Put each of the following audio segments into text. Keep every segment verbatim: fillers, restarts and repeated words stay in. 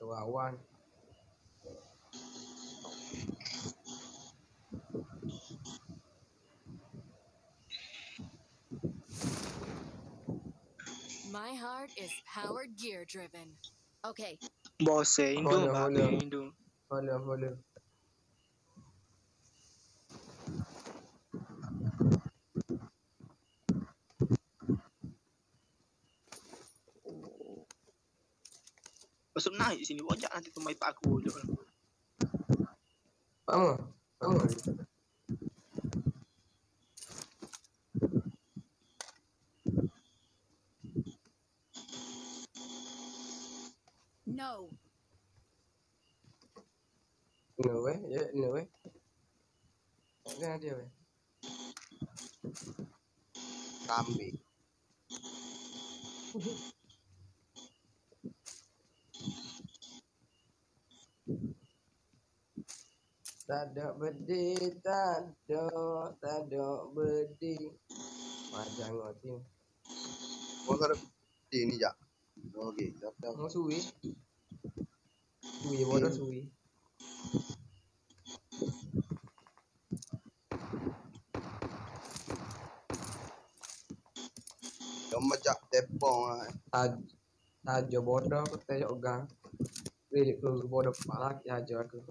Kawan. My heart is powered gear driven. Okay. Boss eh, indung ba? Indung. Hala, hala. Pasal naik sini, wajak nanti tumai pak aku je. Faham? Faham? No. No way, yeah, no way. Mana dia weh? Kambing. Tadok bedi, tadok, tadok bedi. Macam ngotim. Mau taruh di ni jak. Okey, datang. Mau suwi? Suwi, bodoh suwi. Jom macam tepong ah. Tad, tadok bodoh, tadok gang. Beli peluru bodoh palak, ya jor aku.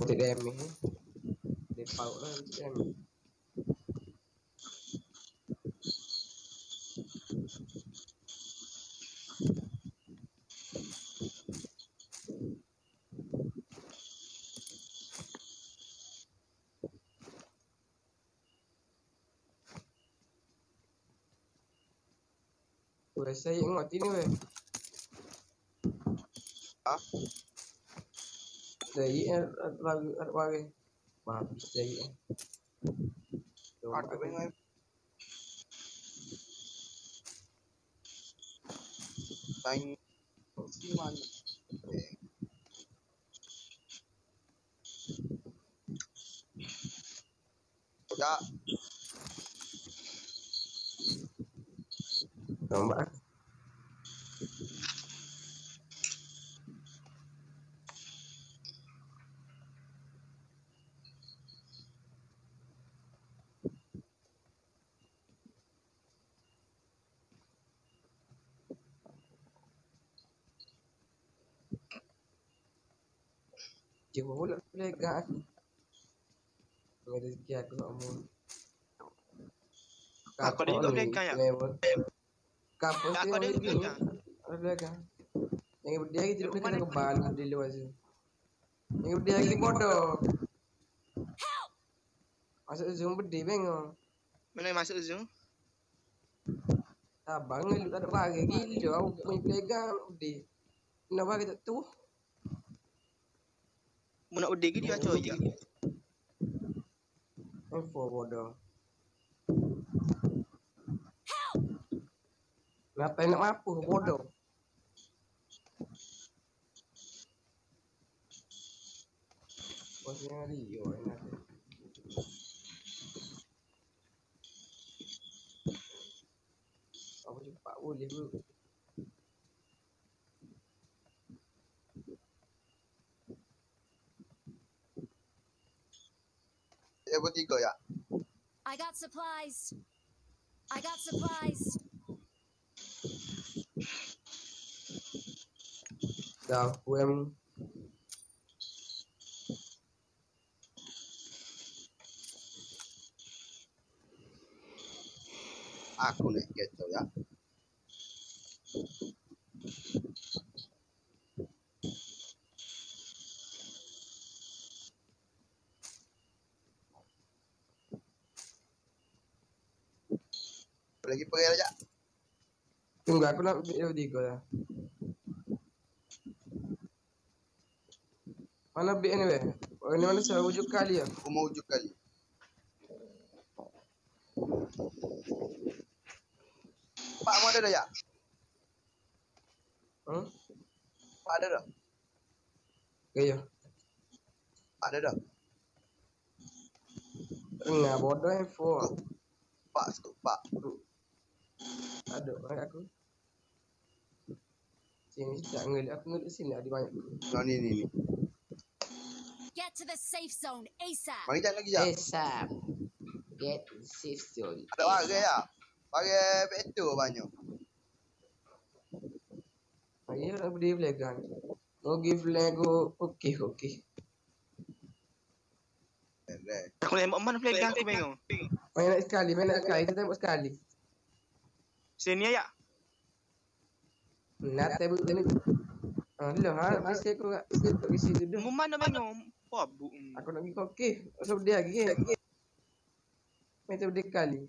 Để đem mình để bảo lên đem mình udah saya ingat ini weh. Ah jadi lagu lagu maaf jadi ada pengen tanya siapa ya gambar Jika boleh pegang, menjadi kaya kamu. Aku ni tu pegang ya. Kapal tu pegang. Pegang. Yang berdaya kita tu pegang kebal di luar tu. Yang berdaya kita bodoh. Masuk zoom berdaya bengong. Mana masuk zoom? Tak bangun lu tak ada lagi. Gila, aku punya pegang berdaya. Kenapa kita tu? Muna udah gini aja aja. Info bodoh. Ngapain nak mampu bodoh? Bosnya Rio enak. Aku jumpa boleh bro. I got supplies. I got supplies. Dah, wem. Aku nak gitu ya. Lagi pergi aja. Tunggu aku nak video tiga dah. Mana B ni weh? Ini mana saya ujuk kali ya? Aku mau ujuk kali. Pak mau ada dah ya? Hmm? Pak ada dah. Iya. Ada dah. Enggak bodoh handphone. Pak, pak. Aduh, banyak aku. Sini tak ngelik aku ngelik sini ada banyak. Nah, ni ni ni. Get to the safe zone ASAP. Bagi tak lagi jap. ASAP. Get to the safe zone. Ada warga ya. Bagi petrol banyak. Ayo nak beli flagan. No give lego. Okey okey. Aku tembak mana flagan tu bang? Banyak sekali, banyak sekali. Kita tembak sekali. Sini ya. Nak tembak ni. Ah, dah harap mesti aku kat situ isi tu dah. Mana bang? Pabuk. Aku nak pergi okey. Sebab dia lagi. Macam dia kali.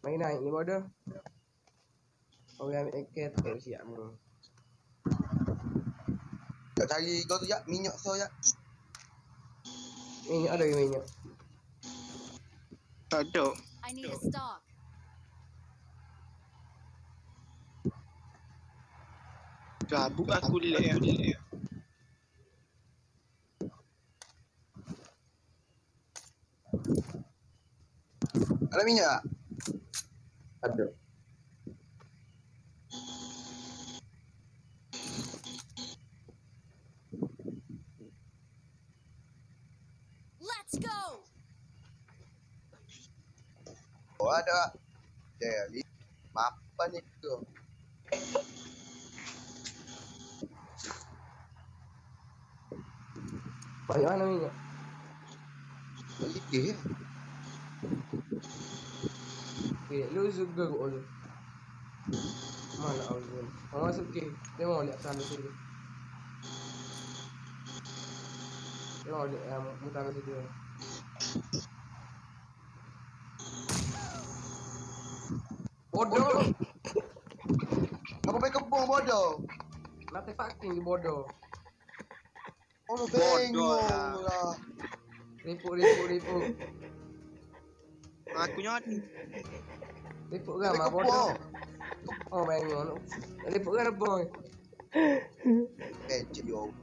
Main naik ni bodoh. Oh, yang ikat tak siap bro. Tak cari kau tu ya, minyak so ya. Minyak ada ke minyak? Tak ada. I need a stock. Gabuk aku lelak dia. Ada minyak? Ada. Let's go. Oh ada. Jadi, apa ni tu? Bagaimana ni? Lagi. Okay, lu juga kau tu. Mana kau tu? Kau masuk ke? Tengok lihat sana sini. Tengok lihat muka kau situ. Bodoh. Aku pergi kebun bodoh. Nanti fucking bodoh. Oh bodoh lah. Ripu ripu ripu. Aku nyot. Ripuk kan mah bodoh. Oh bangun. Ripuk kan boy. Eh, jadi